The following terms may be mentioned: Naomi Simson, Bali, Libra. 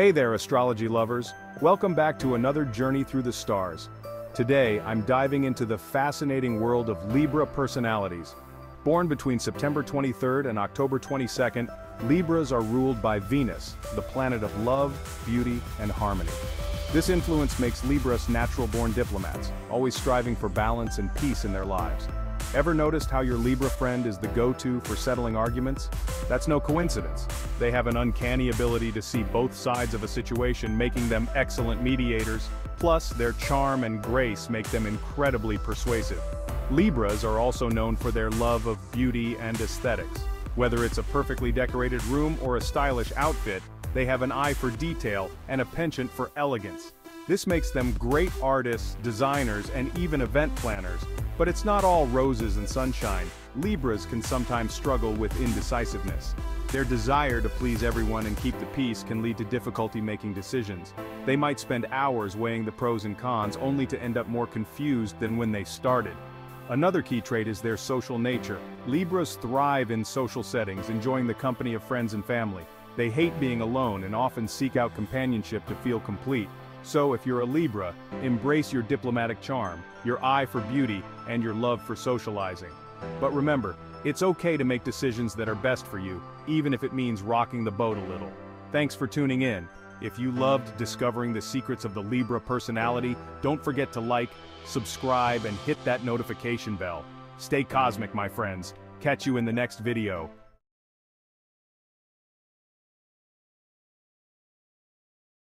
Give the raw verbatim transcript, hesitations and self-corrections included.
Hey there, astrology lovers! Welcome back to another journey through the stars. Today, I'm diving into the fascinating world of Libra personalities. Born between September twenty-third and October twenty-second, Libras are ruled by Venus, the planet of love, beauty, and harmony. This influence makes Libras natural-born diplomats, always striving for balance and peace in their lives. Ever noticed how your Libra friend is the go-to for settling arguments? That's no coincidence. They have an uncanny ability to see both sides of a situation, making them excellent mediators. Plus, their charm and grace make them incredibly persuasive. Libras are also known for their love of beauty and aesthetics. Whether it's a perfectly decorated room or a stylish outfit, they have an eye for detail and a penchant for elegance. This makes them great artists, designers, and even event planners. But it's not all roses and sunshine. Libras can sometimes struggle with indecisiveness. Their desire to please everyone and keep the peace can lead to difficulty making decisions. They might spend hours weighing the pros and cons, only to end up more confused than when they started. Another key trait is their social nature. Libras thrive in social settings, enjoying the company of friends and family. They hate being alone and often seek out companionship to feel complete. So if you're a Libra, embrace your diplomatic charm, your eye for beauty, and your love for socializing. But remember, it's okay to make decisions that are best for you, even if it means rocking the boat a little. Thanks for tuning in. If you loved discovering the secrets of the Libra personality, don't forget to like, subscribe, and hit that notification bell. Stay cosmic, my friends. Catch you in the next video.